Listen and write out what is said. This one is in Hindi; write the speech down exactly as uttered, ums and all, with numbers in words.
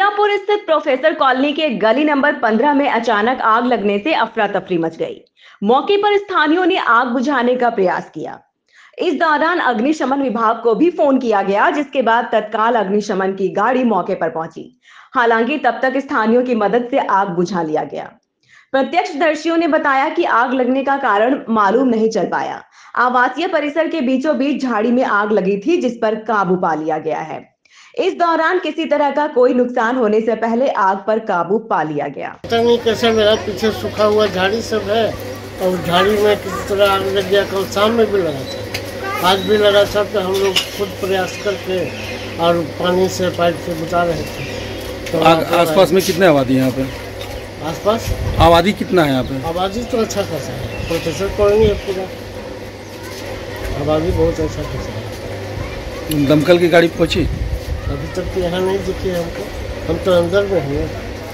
हीरापुर स्थित प्रोफेसर कॉलोनी के गली नंबर पंद्रह में अचानक आग लगने से अफरा तफरी मच गई। मौके पर स्थानीयों ने आग बुझाने का प्रयास किया। इस दौरान अग्निशमन विभाग को भी फोन किया गया, जिसके बाद तत्काल अग्निशमन की गाड़ी मौके पर पहुंची। हालांकि तब तक स्थानीयों की मदद से आग बुझा लिया गया। प्रत्यक्षदर्शियों ने बताया कि आग लगने का कारण मालूम नहीं चल पाया। आवासीय परिसर के बीचों बीच झाड़ी में आग लगी थी, जिस पर काबू पा लिया गया है। इस दौरान किसी तरह का कोई नुकसान होने से पहले आग पर काबू पा लिया गया। पता नहीं कैसे मेरा पीछे सूखा हुआ झाड़ी सब है और झाड़ी में किसी तरह आग लग गया। कल शाम में भी लगा था, आज भी लगा था। तो हम लोग खुद प्रयास करके और पानी से पाइप से बुझा रहे थे। तो आग आसपास में कितने आबादी है यहाँ पे? आसपास आबादी कितना है यहाँ पे? आबादी तो अच्छा खासा है। प्रोफेसर कॉलोनी है पूरा, आबादी बहुत अच्छा खासा है। दमकल की गाड़ी पहुँची? अभी तक तो यहाँ नहीं दिखी हमको, हम तो अंदर में हैं।